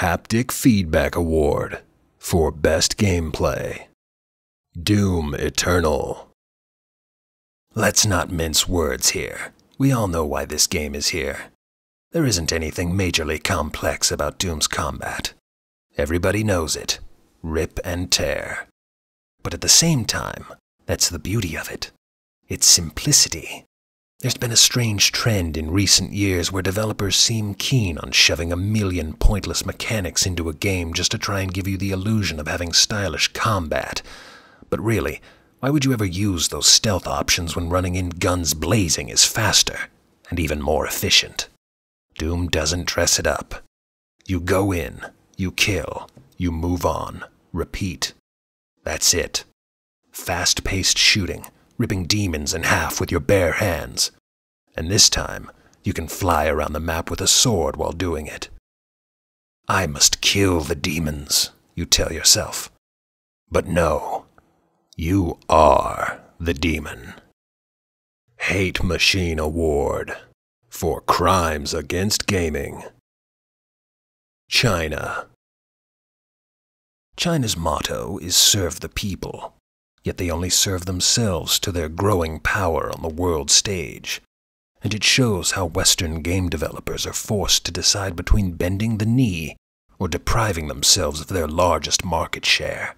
Haptic Feedback Award for Best Gameplay. Doom Eternal. Let's not mince words here. We all know why this game is here. There isn't anything majorly complex about Doom's combat. Everybody knows it. Rip and tear. But at the same time, that's the beauty of it. Its simplicity. There's been a strange trend in recent years where developers seem keen on shoving a million pointless mechanics into a game just to try and give you the illusion of having stylish combat. But really, why would you ever use those stealth options when running in guns blazing is faster and even more efficient? Doom doesn't dress it up. You go in, you kill, you move on, repeat. That's it. Fast-paced shooting, ripping demons in half with your bare hands. And this time, you can fly around the map with a sword while doing it. I must kill the demons, you tell yourself. But no, you are the demon. Hate Machine Award for Crimes Against Gaming. China. China's motto is serve the people. Yet they only serve themselves to their growing power on the world stage. And it shows how Western game developers are forced to decide between bending the knee or depriving themselves of their largest market share.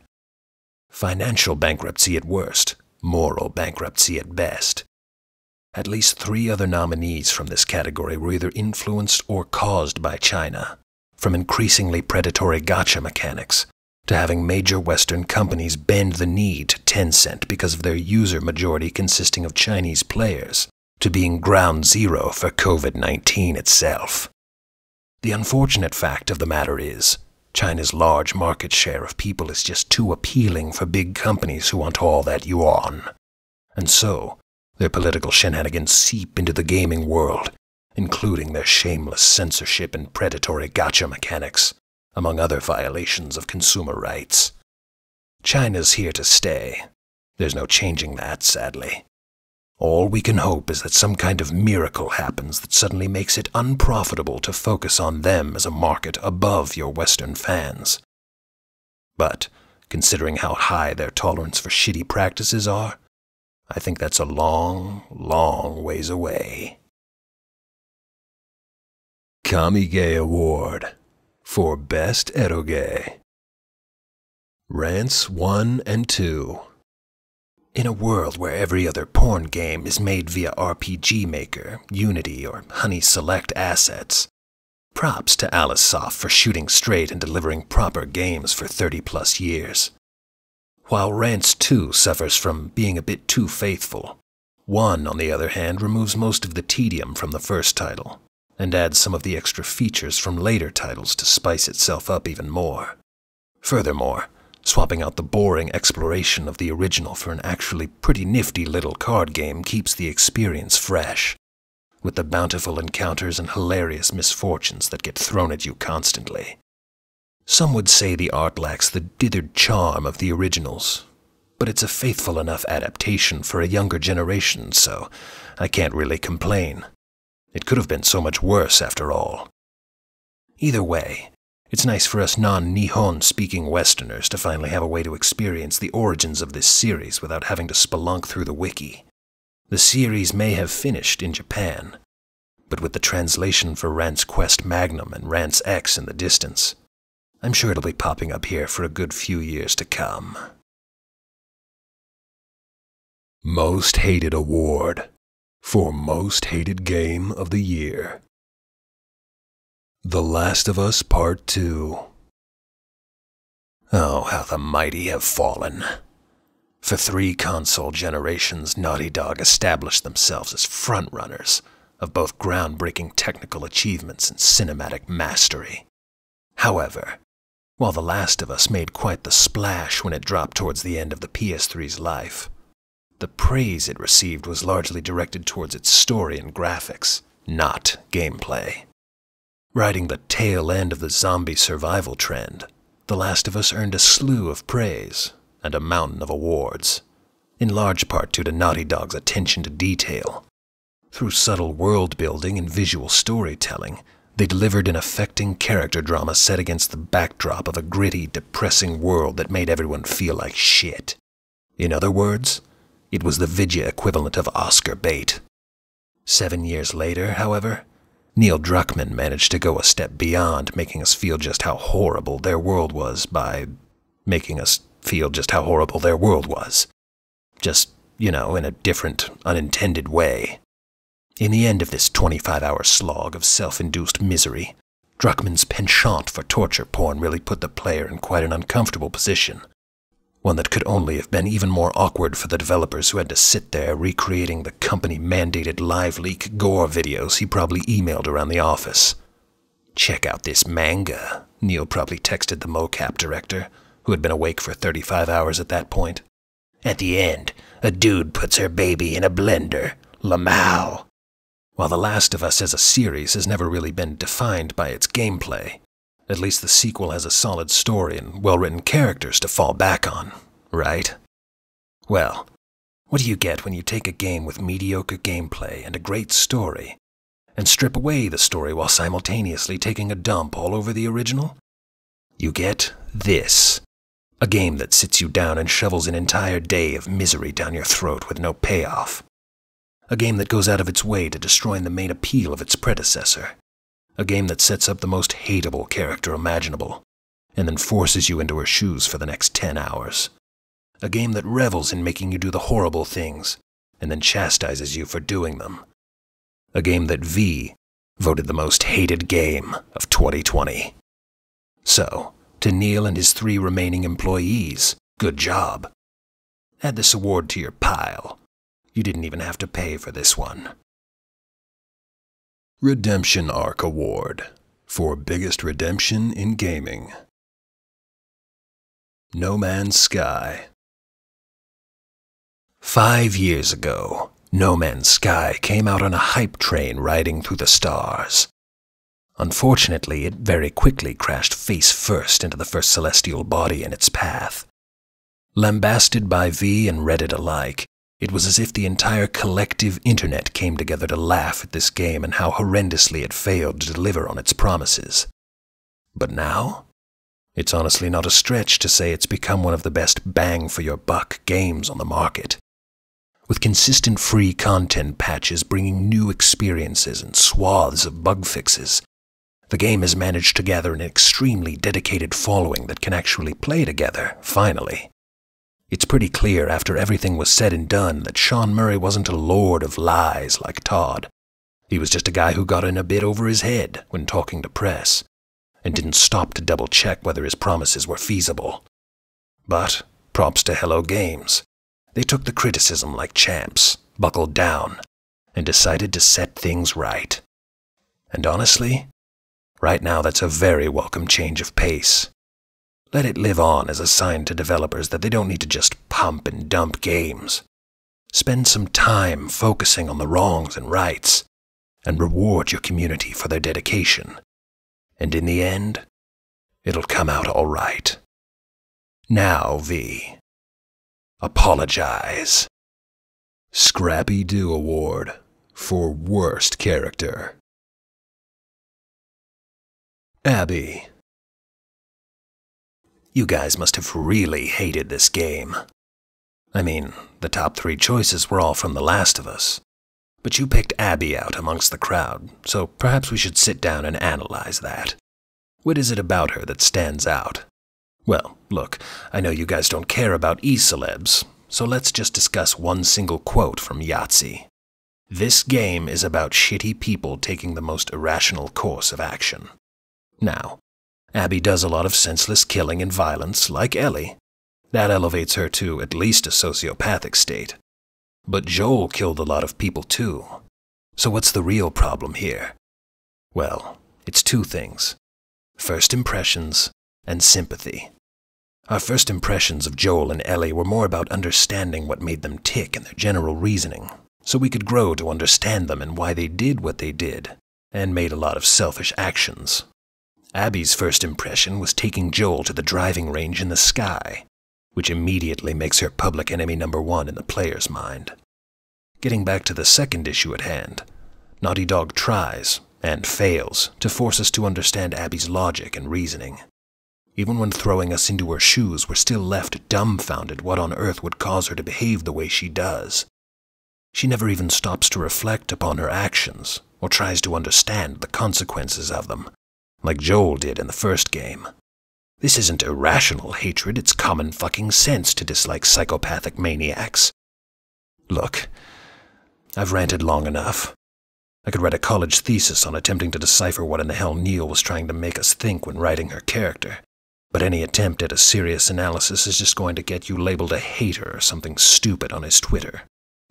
Financial bankruptcy at worst, moral bankruptcy at best. At least three other nominees from this category were either influenced or caused by China, from increasingly predatory gacha mechanics to having major Western companies bend the knee to Tencent because of their user majority consisting of Chinese players, to being ground zero for COVID-19 itself. The unfortunate fact of the matter is, China's large market share of people is just too appealing for big companies who want all that yuan. And so, their political shenanigans seep into the gaming world, including their shameless censorship and predatory gacha mechanics, among other violations of consumer rights. China's here to stay. There's no changing that, sadly. All we can hope is that some kind of miracle happens that suddenly makes it unprofitable to focus on them as a market above your Western fans. But, considering how high their tolerance for shitty practices are, I think that's a long, long ways away. Kamige Award for Best Eroge. Rance 1 and 2. In a world where every other porn game is made via RPG Maker, Unity, or Honey Select assets, props to AliceSoft for shooting straight and delivering proper games for 30-plus years. While Rance 2 suffers from being a bit too faithful, 1, on the other hand, removes most of the tedium from the first title, and adds some of the extra features from later titles to spice itself up even more. Furthermore, swapping out the boring exploration of the original for an actually pretty nifty little card game keeps the experience fresh, with the bountiful encounters and hilarious misfortunes that get thrown at you constantly. Some would say the art lacks the dithered charm of the originals, but it's a faithful enough adaptation for a younger generation, so I can't really complain. It could have been so much worse, after all. Either way, it's nice for us non-Nihon-speaking Westerners to finally have a way to experience the origins of this series without having to spelunk through the wiki. The series may have finished in Japan, but with the translation for Rance Quest Magnum and Rance X in the distance, I'm sure it'll be popping up here for a good few years to come. Most Hated Award for Most Hated Game of the Year. The Last of Us Part 2. Oh, how the mighty have fallen. For 3 console generations, Naughty Dog established themselves as frontrunners of both groundbreaking technical achievements and cinematic mastery. However, while The Last of Us made quite the splash when it dropped towards the end of the PS3's life, the praise it received was largely directed towards its story and graphics, not gameplay. Riding the tail end of the zombie survival trend, The Last of Us earned a slew of praise and a mountain of awards, in large part due to Naughty Dog's attention to detail. Through subtle world building and visual storytelling, They delivered an affecting character drama set against the backdrop of a gritty, depressing world that made everyone feel like shit. In other words, it was the Vidya equivalent of Oscar bait. 7 years later, however, Neil Druckmann managed to go a step beyond, making us feel just how horrible their world was by making us feel just how horrible their world was. Just, you know, in a different, unintended way. In the end of this 25-hour slog of self-induced misery, Druckmann's penchant for torture porn really put the player in quite an uncomfortable position. One that could only have been even more awkward for the developers who had to sit there recreating the company-mandated live leak gore videos he probably emailed around the office. "Check out this manga," Neil probably texted the mocap director, who had been awake for 35 hours at that point. "At the end, a dude puts her baby in a blender. Lmao." While The Last of Us as a series has never really been defined by its gameplay, at least the sequel has a solid story and well-written characters to fall back on, right? Well, what do you get when you take a game with mediocre gameplay and a great story, and strip away the story while simultaneously taking a dump all over the original? You get this. A game that sits you down and shovels an entire day of misery down your throat with no payoff. A game that goes out of its way to destroy the main appeal of its predecessor. A game that sets up the most hateable character imaginable, and then forces you into her shoes for the next 10 hours. A game that revels in making you do the horrible things, and then chastises you for doing them. A game that V voted the most hated game of 2020. So, to Neil and his 3 remaining employees, good job. Add this award to your pile. You didn't even have to pay for this one. Redemption Arc Award for Biggest Redemption in Gaming. No Man's Sky. 5 years ago, No Man's Sky came out on a hype train riding through the stars. Unfortunately, it very quickly crashed face first into the first celestial body in its path. Lambasted by V and Reddit alike, it was as if the entire collective internet came together to laugh at this game and how horrendously it failed to deliver on its promises. But now? It's honestly not a stretch to say it's become one of the best bang-for-your-buck games on the market. With consistent free content patches bringing new experiences and swaths of bug fixes, the game has managed to gather an extremely dedicated following that can actually play together, finally. It's pretty clear after everything was said and done that Sean Murray wasn't a lord of lies like Todd. He was just a guy who got in a bit over his head when talking to press, and didn't stop to double-check whether his promises were feasible. But props to Hello Games. They took the criticism like champs, buckled down, and decided to set things right. And honestly, right now that's a very welcome change of pace. Let it live on as a sign to developers that they don't need to just pump and dump games. Spend some time focusing on the wrongs and rights, and reward your community for their dedication. And in the end, it'll come out all right. Now, V, apologize. Scrappy Doo Award for Worst Character. Abby. You guys must have really hated this game. I mean, the top 3 choices were all from The Last of Us. But you picked Abby out amongst the crowd, so perhaps we should sit down and analyze that. What is it about her that stands out? Well, look, I know you guys don't care about e-celebs, so let's just discuss one single quote from Yahtzee. "This game is about shitty people taking the most irrational course of action." Now, Abby does a lot of senseless killing and violence, like Ellie. That elevates her to at least a sociopathic state. But Joel killed a lot of people too. So what's the real problem here? Well, it's 2 things. First impressions and sympathy. Our first impressions of Joel and Ellie were more about understanding what made them tick and their general reasoning, so we could grow to understand them and why they did what they did, and made a lot of selfish actions. Abby's first impression was taking Joel to the driving range in the sky, which immediately makes her public enemy number 1 in the player's mind. Getting back to the second issue at hand, Naughty Dog tries, and fails to force us to understand Abby's logic and reasoning. Even when throwing us into her shoes, we're still left dumbfounded what on earth would cause her to behave the way she does. She never even stops to reflect upon her actions, or tries to understand the consequences of them, like Joel did in the first game. This isn't irrational hatred, it's common fucking sense to dislike psychopathic maniacs. Look, I've ranted long enough. I could write a college thesis on attempting to decipher what in the hell Neil was trying to make us think when writing her character. But any attempt at a serious analysis is just going to get you labeled a hater or something stupid on his Twitter.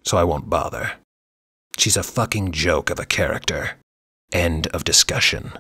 So I won't bother. She's a fucking joke of a character. End of discussion.